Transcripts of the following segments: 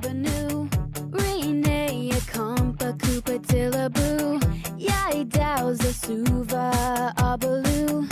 Abanu, Rene, Akampa, Koopa, Tillabu, Yai, Dao, Zasuva, Abalu.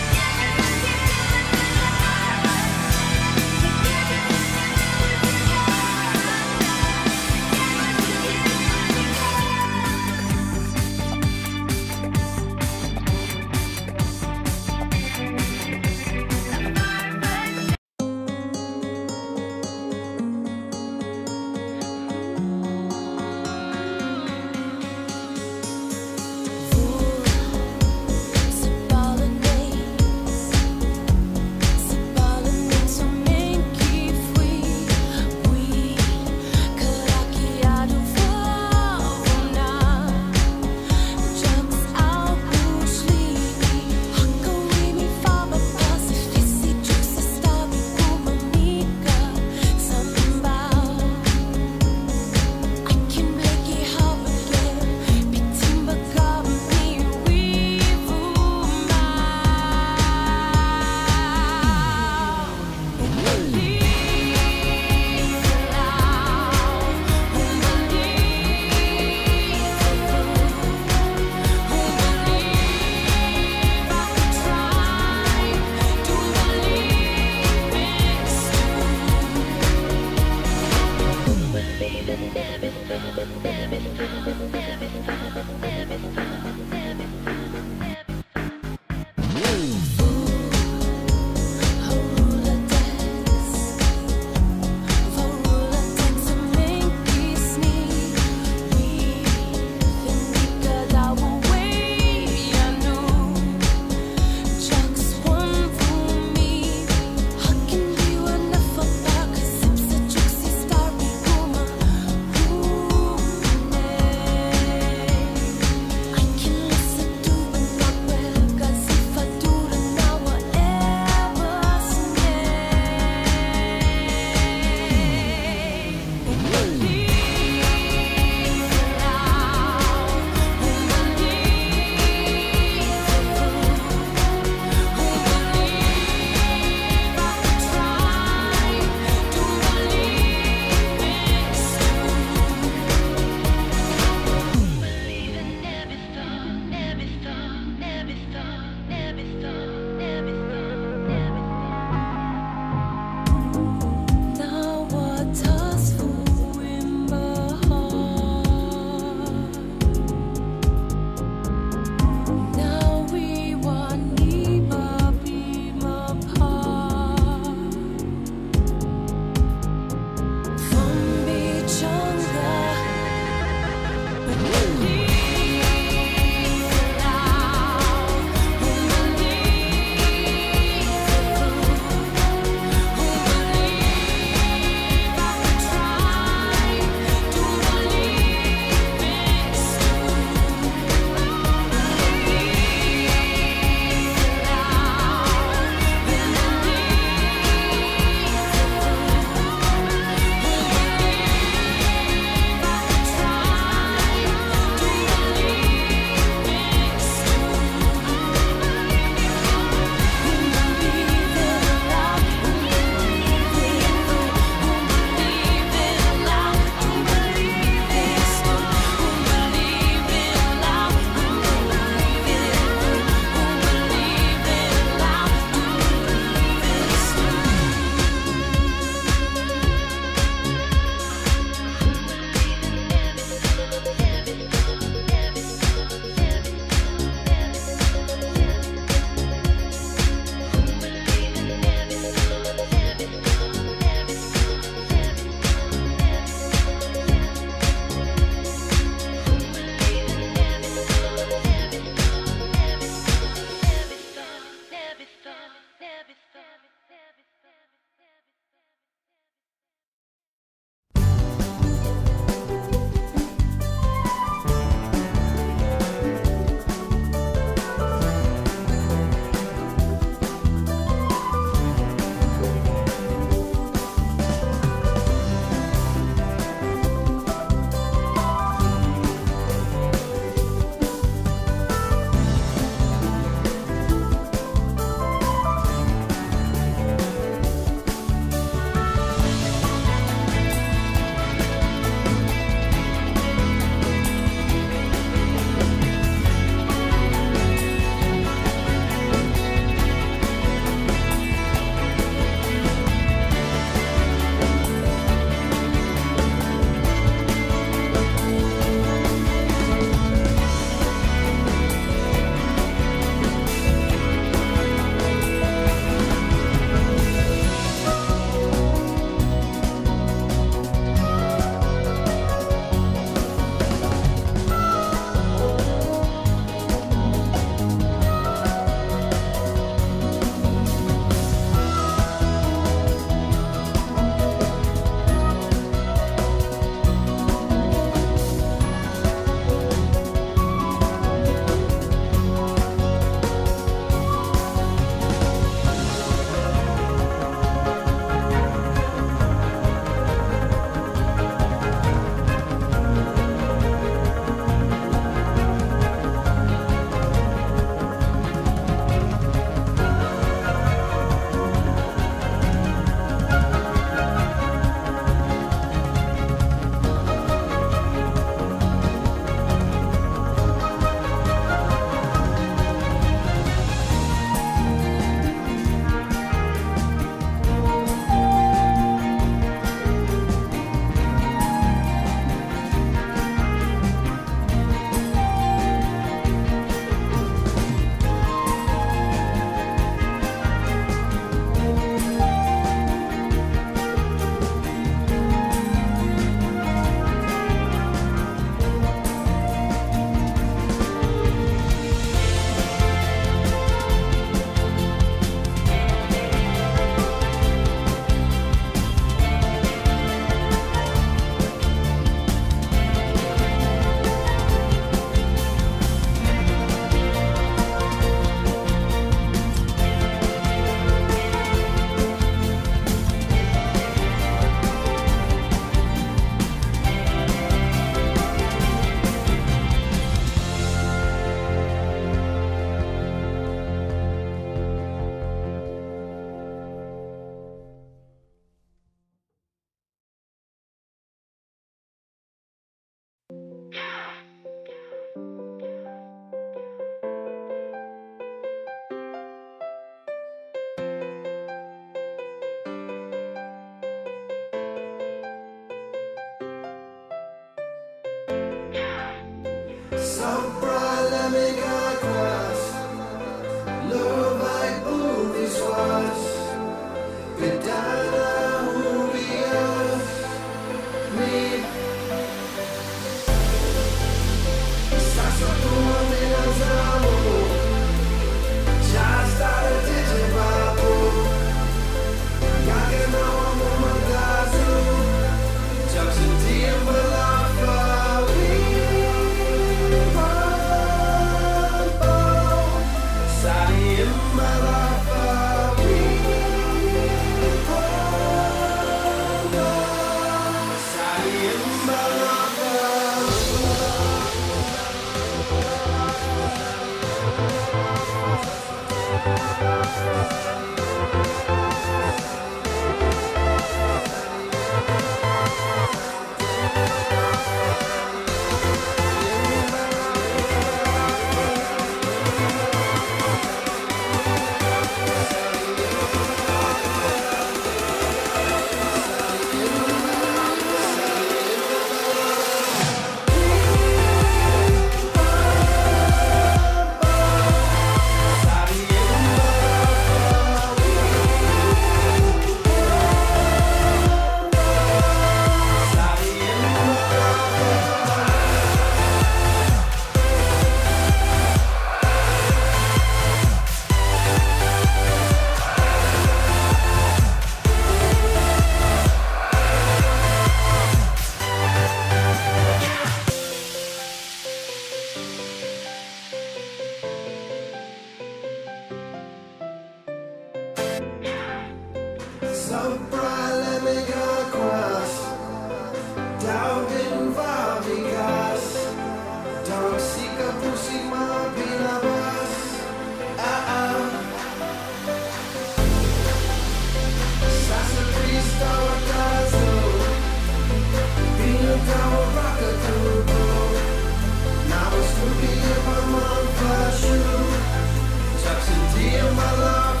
My love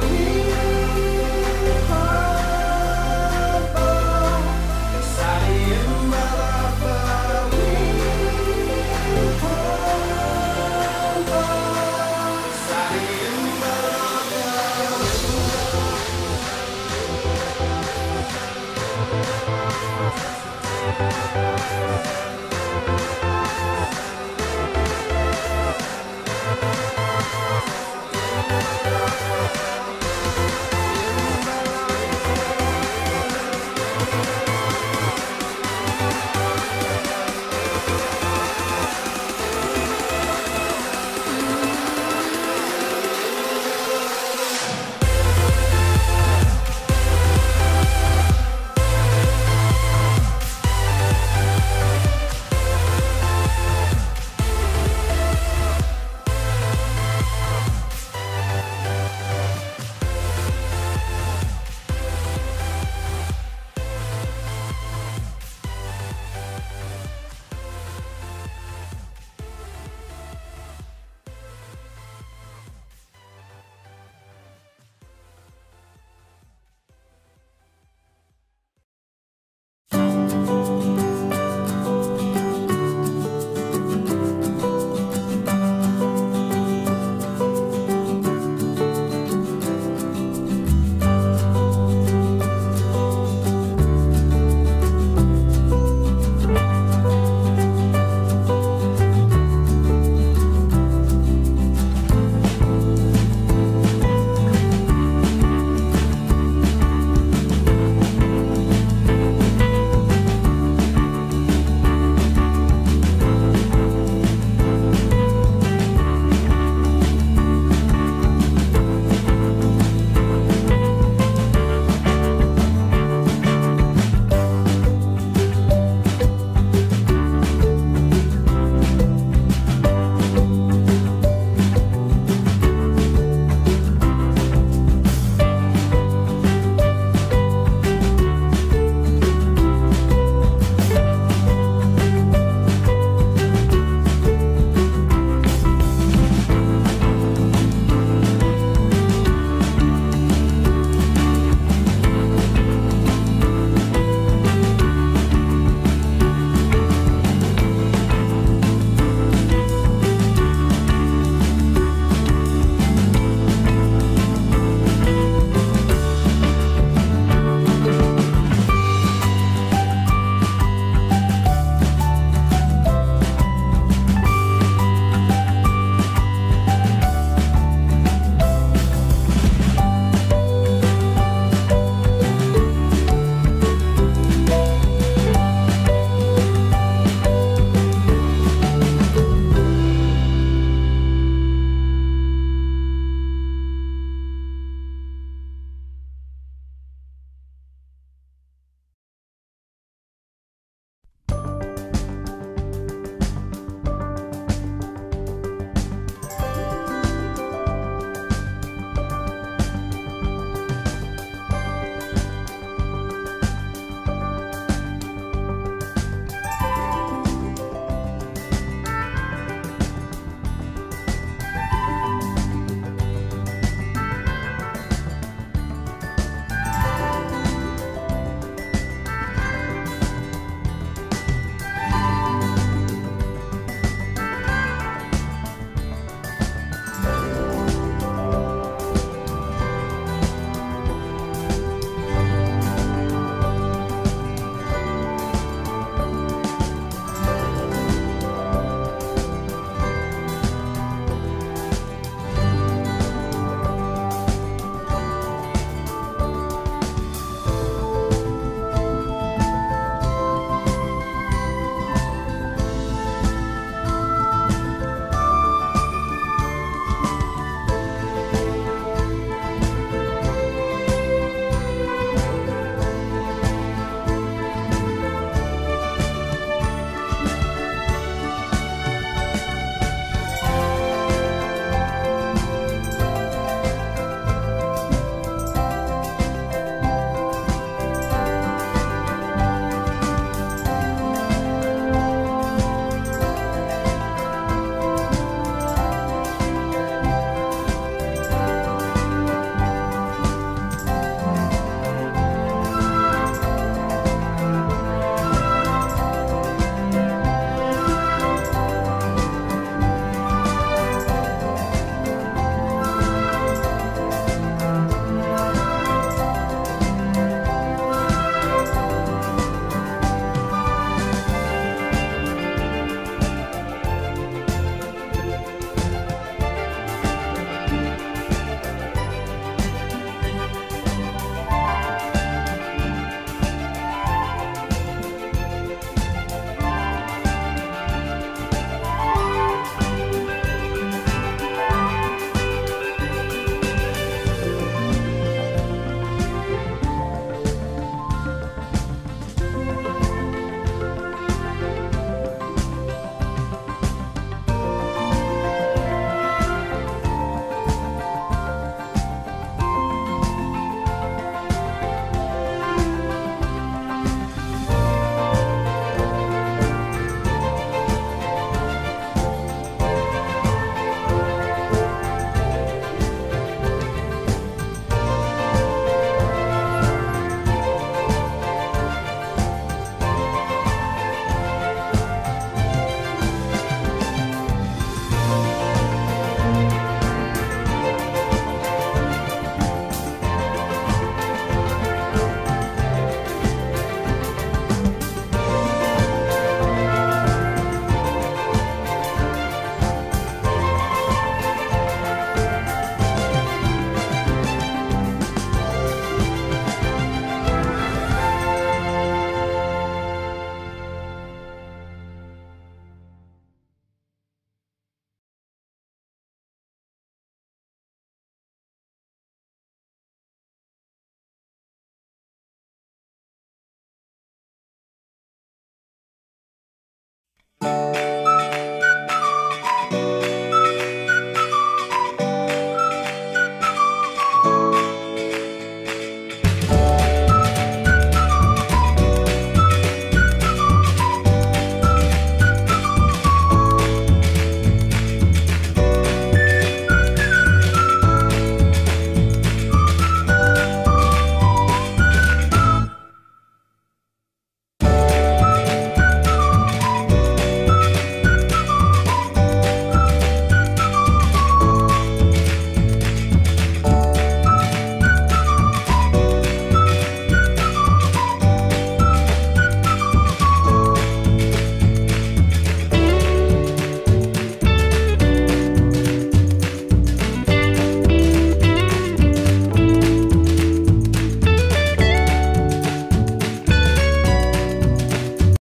for me.